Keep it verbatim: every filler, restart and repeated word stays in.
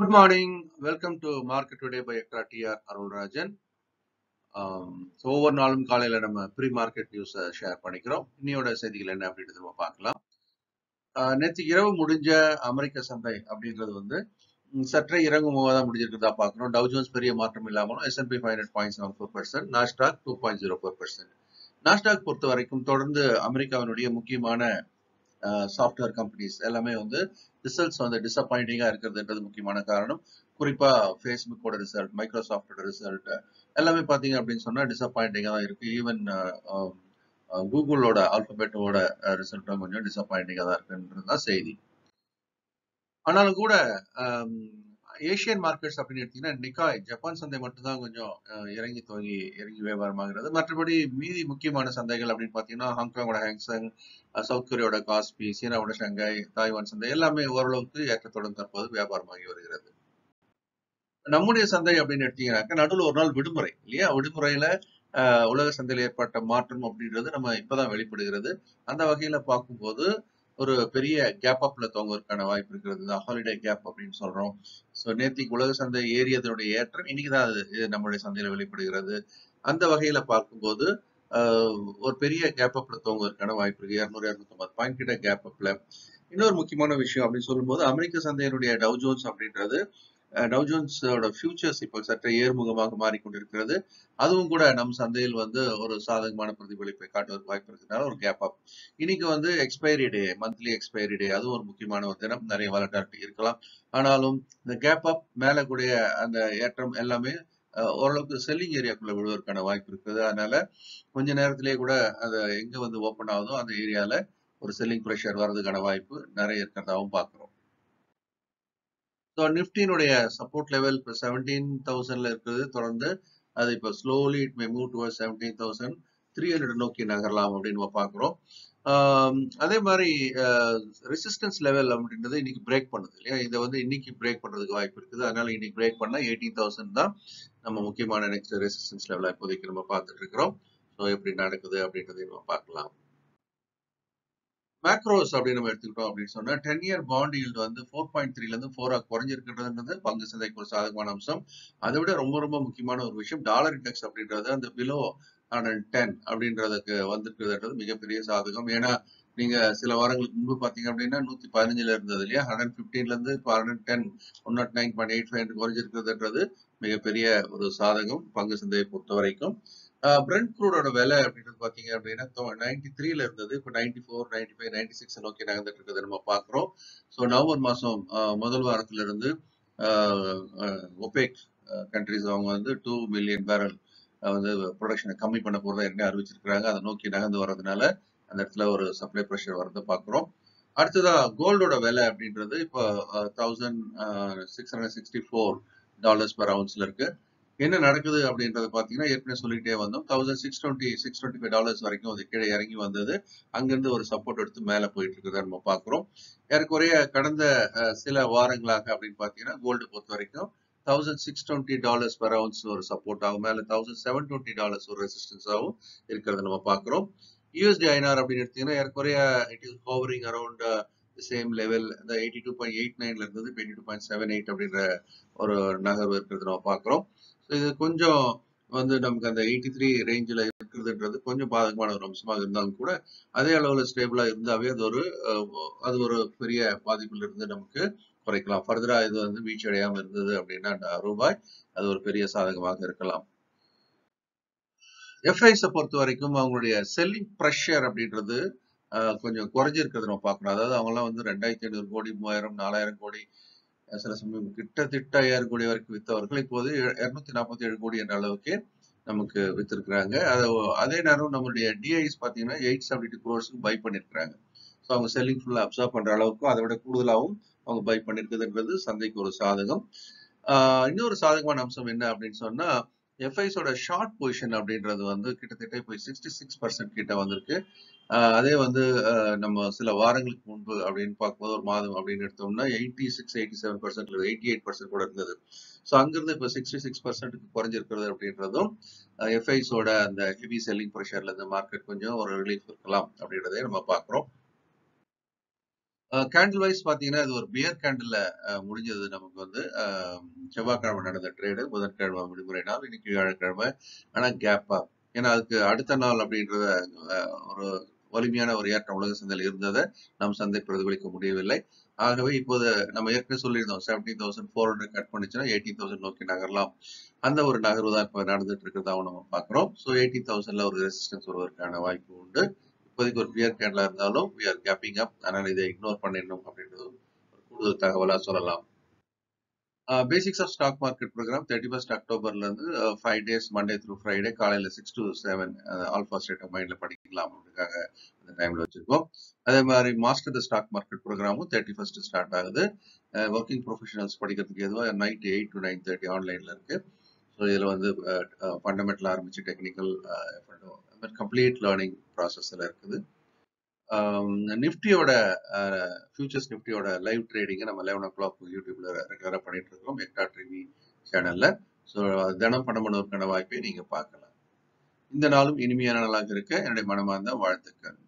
Good morning. Welcome to Market Today by E C T R A T R Arulrajhan. Um, so over naalum kaalaiila nama pre-market news share panikrom. Inniyoda seithigala enna update theruma paakalam. Nethu iravu mudinja America santhai abindrathu vandu சற்றே இறங்கும் போது தான் முடிஞ்சிருக்கிறதா பார்க்கணும். Dow Jones பெரிய மாற்றம் இல்லாமலும் S and P five hundred point seven four percent, NASDAQ two point zero four percent. NASDAQ பொறுத்த வரைக்கும் தொடர்ந்து அமெரிக்காவினுடைய முக்கியமான சாஃப்ட்வேர் கம்பெனிஸ் எல்லாமே வந்து ரிசல்ட்ஸ் வந்து டிசப்பாயிண்டிங்காக இருக்கிறதுன்றது முக்கியமான காரணம். குறிப்பாக ஃபேஸ்புக்கோட ரிசல்ட், மைக்ரோசாஃப்டோட ரிசல்ட் எல்லாமே பார்த்தீங்க அப்படின்னு சொன்னால் டிசப்பாயிண்டிங்காக தான் இருக்குது. ஈவன் கூகுளோட ஆல்ஃபபெட்டோட ரிசல்ட்டும் கொஞ்சம் டிசப்பாயிண்டிங்காக தான் இருக்குன்றது தான் செய்தி. ஆனாலும் கூட ஏஷியன் மார்க்கெட்ஸ் அப்படின்னு எடுத்தீங்கன்னா நிக்காய் ஜப்பான் சந்தை மட்டும்தான் கொஞ்சம் இறங்கி துவங்கி இறங்கி வியாபாரமாகிறது. மற்றபடி மீதி முக்கியமான சந்தைகள் அப்படின்னு பார்த்தீங்கன்னா ஹாங்காங்கோட ஹாங்சங், சவுத் கொரியாவோட காஸ்பி, சீனாவோட ஷங்காய், தாய்வான் சந்தை எல்லாமே ஓரளவுக்கு ஏற்றத்துடன் தற்போது வியாபாரமாகி வருகிறது. நம்முடைய சந்தை அப்படின்னு எடுத்தீங்கன்னாக்கா நடுவில் ஒரு நாள் விடுமுறை இல்லையா? விடுமுறையில உலக சந்தையில் ஏற்பட்ட மாற்றம் அப்படின்றது நம்ம இப்போதான் வெளிப்படுகிறது. அந்த வகையில பார்க்கும்போது ஒரு பெரிய கேப் அப்ல தோங்குவதற்கான வாய்ப்பு இருக்கிறது தான். ஹாலிடே கேப் அப்படின்னு சொல்றோம். ஸோ நேற்றுக்கு உலக சந்தை ஏரியதனுடைய ஏற்றம் இன்னைக்கு தான் அது நம்மளுடைய சந்தையில வெளிப்படுகிறது. அந்த வகையில பார்க்கும்போது ஒரு பெரிய கேப் அப்ல தோங்குவதற்கான வாய்ப்பு இருக்கு. இரநூறு இரநூத்தி ஐம்பது பாயிண்ட் கிட்ட கேப் அப்ல. இன்னொரு முக்கியமான விஷயம் அப்படின்னு சொல்லும்போது அமெரிக்க சந்தையினுடைய டவ் ஜோன்ஸ் அப்படின்றது டவ் ஜோன்ஸோட ஃபியூச்சர்ஸ் இப்போ சற்று ஏர்முகமாக மாறிக்கொண்டிருக்கிறது. அதுவும் கூட நம் சந்தையில் வந்து ஒரு சாதகமான பிரதிபலிப்பை காட்டுவதற்கு வாய்ப்பு இருக்கிறதுனால ஒரு கேப் அப். இன்னைக்கு வந்து expiry day, monthly expiry day, அதுவும் ஒரு முக்கியமான ஒரு தினம். நிறைய வாலட்டாலிட்டி இருக்கலாம். ஆனாலும் இந்த கேப் அப் மேலே கூடிய அந்த ஏற்றம் எல்லாமே ஓரளவுக்கு செல்லிங் ஏரியாக்குள்ளே விடுவதற்கான வாய்ப்பு இருக்குது. அதனால கொஞ்ச நேரத்திலேயே கூட அதை எங்கே வந்து ஓப்பன் ஆகுதோ அந்த ஏரியாவில் ஒரு செல்லிங் ப்ரெஷர் வர்றதுக்கான வாய்ப்பு நிறைய இருக்கிறதாகவும் பார்க்குறோம். ஸோ நிஃப்டியினுடைய சப்போர்ட் லெவல் இப்போ செவன்டீன் தௌசண்ட்ல இருக்கிறது. தொடர்ந்து அது இப்போ slowly it may move towards seventeen thousand three hundred நோக்கி நகரலாம் அப்படின்னு நம்ம பார்க்குறோம். அதே மாதிரி ரெசிஸ்டன்ஸ் லெவல் அப்படின்றது இன்னைக்கு பிரேக் பண்ணுது இல்லையா? இதை வந்து இன்னைக்கு பிரேக் பண்ணுறதுக்கு வாய்ப்பு இருக்குது. அதனால இன்னைக்கு பிரேக் பண்ணால் எயிட்டீன் தௌசண்ட் தான் நம்ம முக்கியமான நெக்ஸ்ட் ரெசிஸ்டன்ஸ் லெவலாக இப்போதைக்கு நம்ம பார்த்துட்டு இருக்கிறோம். ஸோ எப்படி நடக்குது அப்படின்றதையும் நம்ம பார்க்கலாம். மேக்ரோஸ் அப்படின்னு நம்ம எடுத்துக்கிட்டோம் அப்படின்னு சொன்னா டென் இயர் பாண்ட் ஈல்டு வந்து ஃபோர் பாயிண்ட் த்ரீல இருந்து ஃபோரா குறைஞ்சிருக்கிறதுன்றது பங்கு சந்தைக்கு ஒரு சாதகமான அம்சம். அதை விட ரொம்ப ரொம்ப முக்கியமான ஒரு விஷயம் டாலர் இண்டெக்ஸ் அப்படின்றது அந்த பிலோ ஹண்ட்ரட் டென் அப்படின்றதுக்கு வந்துருக்குதுன்றது மிகப்பெரிய சாதகம். ஏன்னா நீங்க சில வாரங்களுக்கு முன்பு பாத்தீங்க அப்படின்னா நூத்தி பதினஞ்சுல இருந்தது இல்லையா? ஹண்ட்ரட் பிப்டீன்ல இருந்து இப்போ hundred ten one nought nine point eight five குறைஞ்சிருக்கிறதுன்றது மிகப்பெரிய ஒரு சாதகம் பங்கு சந்தையை பொறுத்த வரைக்கும். பிரெண்ட் க்ரூடோட விலை அப்படின்றது பார்த்தீங்க அப்படின்னா நைன்டி த்ரீல இருந்தது இப்போ ninety four ninety five ninety six நோக்கி நகர்ந்துட்டு இருக்கிறது நம்ம பார்க்குறோம். ஸோ நவம்பர் மாதம் முதல் வாரத்துல இருந்து ஒபேக் கண்ட்ரிஸ் அவங்க வந்து டூ மில்லியன் பேரல் வந்து ப்ரொடக்ஷனை கம்மி பண்ண போகிறதா ஏற்கனவே அறிவிச்சிருக்கிறாங்க. அதை நோக்கி நகர்ந்து வர்றதுனால அந்த இடத்துல ஒரு சப்ளை ப்ரெஷர் வரதை பார்க்குறோம். அடுத்ததாக கோல்டோட விலை அப்படின்றது இப்போ thousand six hundred sixty four dollars per அவுன்ஸ்ல இருக்கு. என்ன நடக்குது அப்படின்றத பார்த்தீங்கன்னா ஏற்கனவே சொல்லிகிட்டே வந்தோம். Thousand six twenty six twenty five dollars வரைக்கும் அது கீழே இறங்கி வந்தது. அங்கேருந்து ஒரு சப்போர்ட் எடுத்து மேலே போயிட்டு இருக்கிறத நம்ம பார்க்குறோம். ஏற்கனவே கடந்த சில வாரங்களாக அப்படின்னு பார்த்தீங்கன்னா கோல்டு பொறுத்த வரைக்கும் thousand six twenty dollars per ounce ஒரு சப்போர்ட் ஆகும். மேலே தௌசண்ட் செவன் டுவெண்ட்டி டாலர்ஸ் ஒரு ரெசிஸ்டன்ஸாகவும் இருக்கிறத நம்ம பார்க்குறோம். யூஎஸ்டி ஐநார் அப்படின்னு எடுத்தீங்கன்னா ஏற்கனவே it is hovering around same level இந்த எயிட்டி டூ பாயிண்ட் எயிட் நைன்ல இருந்தது இப்போ eighty two point seven eight அப்படின்ற ஒரு நகர்வு இருக்கிறத நம்ம பார்க்குறோம். இது கொஞ்சம் வந்து நமக்கு அந்த எயிட்டி த்ரீ ரேஞ்சில் இருக்கிறதுன்றது கொஞ்சம் பாதகமான ஒரு அம்சமாக இருந்தாலும் கூட அதே அளவில் ஸ்டேபிளாக இருந்தாவே அது ஒரு அது ஒரு பெரிய பாதிப்பில் இருந்து நமக்கு குறைக்கலாம். ஃபர்தராக இது வந்து வீழ்ச்சி அடையாமல் இருந்தது அப்படின்னா ரூபாய் அது ஒரு பெரிய சாதகமாக இருக்கலாம். எஃப்ஐஸை பொறுத்த வரைக்கும் அவங்களுடைய செல்லிங் ப்ரெஷர் அப்படின்றது கொஞ்சம் குறைஞ்சிருக்கிறது நம்ம பார்க்கணும். அதாவது அவங்களாம் வந்து ரெண்டாயிரத்தி ஐநூறு கோடி மூவாயிரம் நாலாயிரம் கோடி சில சமயம் கிட்டத்தட்ட ஐயாயிரம் கோடி வரைக்கும் வித்தவர்கள் இப்போது இருநூத்தி நாற்பத்தி ஏழு கோடி என்ற அளவுக்கு நமக்கு வித்திருக்கிறாங்க. அது அதே நேரம் நம்மளுடைய டிஐஸ் பார்த்தீங்கன்னா எயிட் செவன்டி குரோர்ஸ்க்கு பை பண்ணியிருக்கிறாங்க. ஸோ அவங்க செல்லிங் ஃபுல்லாக அப்சர்வ் பண்ணுற அளவுக்கும் அதை விட கூடுதலாகவும் அவங்க பை பண்ணியிருக்குதுன்றது சந்தைக்கு ஒரு சாதகம். இன்னொரு சாதகமான அம்சம் என்ன அப்படின்னு சொன்னால் எஃப்ஐஸோட ஷார்ட் பொசிஷன் அப்படின்றது வந்து கிட்டத்தட்ட இப்போ சிக்ஸ்டி சிக்ஸ் பர்சன்ட் கிட்ட வந்திருக்கு. அதே வந்து நம்ம சில வாரங்களுக்கு முன்பு அப்படின்னு பார்க்கும்போது ஒரு மாதம் அப்படின்னு எடுத்தோம்னா எயிட்டி சிக்ஸ் எயிட்டி செவன் பர்சன்ட்ல எயிட்டி எயிட் பர்சன்ட் கூட இருந்தது. ஸோ அங்கிருந்து இப்போ சிக்ஸ்டி சிக்ஸ் பர்சன்ட்டுக்கு குறைஞ்சிருக்கிறது அப்படின்றதும் எஃப்ஐஸோட அந்த ஹெவி செல்லிங் ப்ரெஷர்ல இந்த மார்க்கெட் கொஞ்சம் ஒரு ரிலீஃப் இருக்கலாம் அப்படின்றதே நம்ம பார்க்குறோம். கேண்டில் வைஸ் பார்த்தீங்கன்னா இது ஒரு பியர் கேண்டில் முடிஞ்சது. நமக்கு வந்து செவ்வாய்க்கிழமை நடந்த ட்ரேடு, புதன்கிழமை விடுமுறை நாள், இன்னைக்கு வியாழக்கிழமை, ஆனால் கேப்பா, ஏன்னா அதுக்கு அடுத்த நாள் அப்படின்றத ஒரு வலிமையான ஒரு ஏற்றம் உலக சந்தையில் இருந்ததை நம் சந்தை பிரதிபலிக்க முடியவில்லை. ஆகவே இப்போது நம்ம ஏற்கனவே சொல்லியிருந்தோம் seventeen thousand four hundred cut பண்ணிச்சுன்னா எயிட்டீன் தௌசண்ட் நோக்கி நகரலாம். அந்த ஒரு நகர்வு தான் இப்போ நடந்துட்டு இருக்கிறதாவும் நம்ம பார்க்குறோம். ஸோ எயிட்டீன் தௌசண்ட்ல ஒரு ரெசிஸ்டன்ஸ் வருவதற்கான வாய்ப்பு உண்டு. இப்போதைக்கு ஒரு பியர் கேண்டில் இருந்தாலும் we are gapping up, அதனால இதை இக்னோர் பண்ணிடணும் அப்படின்றது ஒரு கூடுதல் தகவலாக சொல்லலாம். Basics of stock market program thirty first அக்டோபர்லேருந்து five days Monday through Friday காலையில் six to seven alpha state of மைண்டில் படிக்கலாம் அப்படின்றதுக்காக அந்த டைமில் வச்சுருக்கோம். அதே மாதிரி மாஸ்டர் த ஸ்டாக் மார்க்கெட் ப்ரோக்ராமும் தேர்ட்டி ஃபர்ஸ்ட் ஸ்டார்ட் ஆகுது. ஒர்க்கிங் ப்ரொஃபஷனல்ஸ் படிக்கிறதுக்கு எதுவாக night eight to nine thirty ஆன்லைனில் இருக்குது. ஸோ இதில் வந்து ஃபண்டமெண்டல் ஆரம்பித்து டெக்னிக்கல் கம்ப்ளீட் லேர்னிங் ப்ராசஸில் இருக்குது. நிஃப்டியோட ஃபியூச்சர்ஸ் நிஃப்டியோட லைவ் ட்ரேடிங்கை நம்ம லெவன் ஓ கிளாக் யூடியூப்ல ரெகுலராக பண்ணிட்டு இருக்கோம் எக்ட்ரா டிவி சேனல்ல. ஸோ தினம் பணம் பண்ணுவதற்கான வாய்ப்பை நீங்க பார்க்கலாம். இந்த நாளும் இனிமையான நாளாக இருக்க என்னுடைய மனமார்ந்த வாழ்த்துக்கள்.